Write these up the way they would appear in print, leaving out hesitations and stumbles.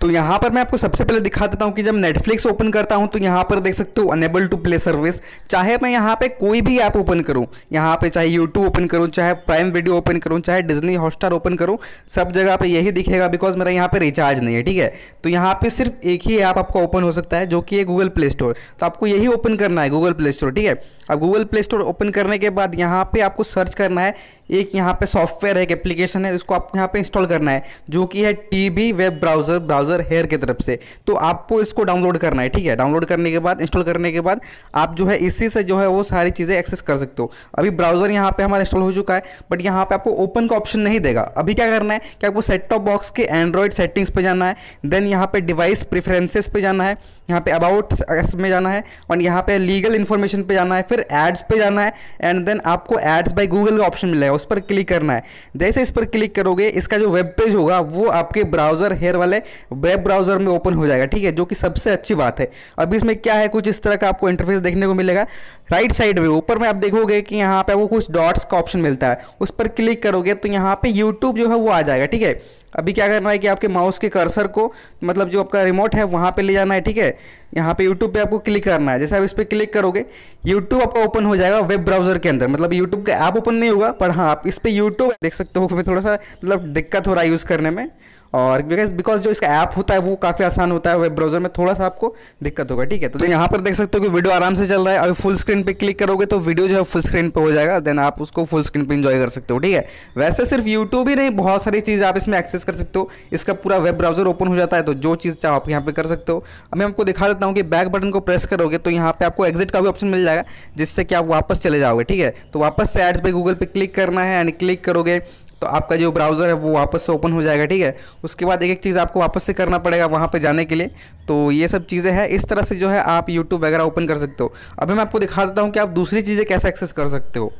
तो यहाँ पर मैं आपको सबसे पहले दिखा देता हूँ कि जब नेटफ्लिक्स ओपन करता हूँ तो यहाँ पर देख सकते हो अनेबल टू प्ले सर्विस। चाहे मैं यहाँ पे कोई भी ऐप ओपन करूँ, यहाँ पे चाहे यूट्यूब ओपन करूँ, चाहे प्राइम वीडियो ओपन करूँ, चाहे डिज्नी हॉटस्टार ओपन करूँ, सब जगह पे यही दिखेगा बिकॉज मेरा यहाँ पे रिचार्ज नहीं है। ठीक है, तो यहाँ पर सिर्फ एक ही ऐप आपका ओपन हो सकता है जो कि है गूगल प्ले स्टोर। तो आपको यही ओपन करना है, गूगल प्ले स्टोर। ठीक है, अब गूगल प्ले स्टोर ओपन करने के बाद यहाँ पर आपको सर्च करना है, एक यहाँ पे सॉफ्टवेयर है, एक एप्लीकेशन है, इसको आपको यहाँ पे इंस्टॉल करना है जो कि है TV web browser, browser here की तरफ से। तो आपको इसको डाउनलोड करना है। ठीक है, डाउनलोड करने के बाद, इंस्टॉल करने के बाद आप जो है इसी से जो है वो सारी चीज़ें एक्सेस कर सकते हो। अभी ब्राउज़र यहाँ पे हमारा इंस्टॉल हो चुका है, बट यहाँ पे आपको ओपन का ऑप्शन नहीं देगा। अभी क्या करना है कि आपको सेट टॉप बॉक्स के एंड्रॉइड सेटिंग्स पर जाना है, देन यहाँ पर डिवाइस प्रेफरेंसेस पे जाना है, यहाँ पे अबाउट में जाना है, और यहाँ पे लीगल इन्फॉर्मेशन पे जाना है, फिर एड्स पे जाना है, एंड देन आपको एड्स बाय गूगल का ऑप्शन मिलेगा, उस पर क्लिक करना है। जैसे इस पर क्लिक करोगे, इसका जो वेब पेज होगा वो आपके ब्राउज़र हेयर वाले वेब ब्राउज़र में ओपन हो जाएगा। ठीक है, जो कि सबसे अच्छी बात है। अभी इसमें क्या है, कुछ इस तरह का आपको इंटरफेस देखने को मिलेगा। राइट साइड में ऊपर में आप देखोगे कि यहाँ पे वो कुछ डॉट्स का ऑप्शन मिलता है, उस पर क्लिक करोगे तो यहाँ पे यूट्यूब जो है वो आ जाएगा। ठीक है, अभी क्या करना है कि आपके माउस के कर्सर को, मतलब जो आपका रिमोट है, वहाँ पे ले जाना है। ठीक है, यहाँ पे यूट्यूब पे आपको क्लिक करना है। जैसे आप इस पर क्लिक करोगे, यूट्यूब आपका ओपन हो जाएगा वेब ब्राउज़र के अंदर। मतलब यूट्यूब का ऐप ओपन नहीं होगा, पर हाँ आप इस पर यूट्यूब देख सकते हो। थोड़ा सा मतलब दिक्कत हो रहा है यूज़ करने में, और बिकॉज जो इसका ऐप होता है वो काफ़ी आसान होता है, वेब ब्राउज़र में थोड़ा सा आपको दिक्कत होगा। ठीक है, तो यहाँ पर देख सकते हो कि वीडियो आराम से चल रहा है। अगर फुल स्क्रीन पे क्लिक करोगे तो वीडियो जो है फुल स्क्रीन पे हो जाएगा, देन आप उसको फुल स्क्रीन पे एंजॉय कर सकते हो। ठीक है, वैसे सिर्फ यूट्यूब ही नहीं, बहुत सारी चीज़ आप इसमें एक्सेस कर सकते हो। इसका पूरा वेब ब्राउज़र ओपन हो जाता है, तो जो चीज़ चाहो आप यहाँ पर कर सकते हो। अब मैं आपको दिखा देता हूँ कि बैक बटन को प्रेस करोगे तो यहाँ पर आपको एग्जिट का भी ऑप्शन मिल जाएगा, जिससे कि आप वापस चले जाओगे। ठीक है, तो वापस से एड्स पे गूगल पे क्लिक करना है, एंड क्लिक करोगे तो आपका जो ब्राउज़र है वो वापस से ओपन हो जाएगा। ठीक है, उसके बाद एक एक चीज़ आपको वापस से करना पड़ेगा वहाँ पे जाने के लिए। तो ये सब चीज़ें हैं, इस तरह से जो है आप YouTube वगैरह ओपन कर सकते हो। अभी मैं आपको दिखा देता हूँ कि आप दूसरी चीज़ें कैसे एक्सेस कर सकते हो।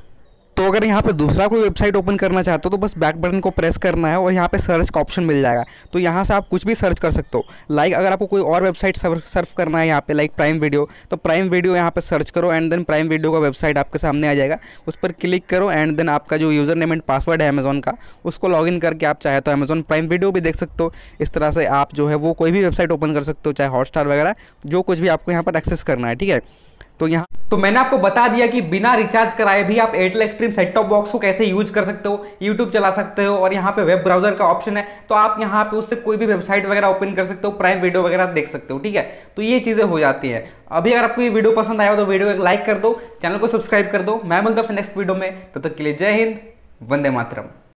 तो अगर यहाँ पे दूसरा कोई वेबसाइट ओपन करना चाहते हो तो बस बैक बटन को प्रेस करना है और यहाँ पे सर्च का ऑप्शन मिल जाएगा। तो यहाँ से आप कुछ भी सर्च कर सकते हो। लाइक अगर आपको कोई और वेबसाइट सर्फ करना है यहाँ पे, लाइक प्राइम वीडियो, तो प्राइम वीडियो यहाँ पे सर्च करो, एंड देन प्राइम वीडियो का वेबसाइट आपके सामने आ जाएगा। उस पर क्लिक करो, एंड देन आपका जो यूज़र नेम एंड पासवर्ड है अमेज़ॉन का, उसको लॉग इन करके आप चाहे तो अमेज़ॉन प्राइम वीडियो भी देख सकते हो। इस तरह से आप जो है वो कोई भी वेबसाइट ओपन कर सकते हो, चाहे हॉटस्टार वगैरह, जो कुछ भी आपको यहाँ पर एक्सेस करना है। ठीक है, तो यहाँ तो मैंने आपको बता दिया कि बिना रिचार्ज कराए भी आप Airtel Xstream set top box को कैसे यूज कर सकते हो, यूट्यूब चला सकते हो, और यहाँ पे वेब ब्राउज़र का ऑप्शन है, तो आप यहाँ पे उससे कोई भी वेबसाइट वगैरह ओपन कर सकते हो, प्राइम वीडियो वगैरह देख सकते हो। ठीक है, तो ये चीज़ें हो जाती हैं। अभी अगर आपको ये वीडियो पसंद आया हो तो वीडियो को लाइक कर दो, चैनल को सब्सक्राइब कर दो। मैं मिलता हूं नेक्स्ट वीडियो में, तब तक के लिए जय हिंद, वंदे मातरम।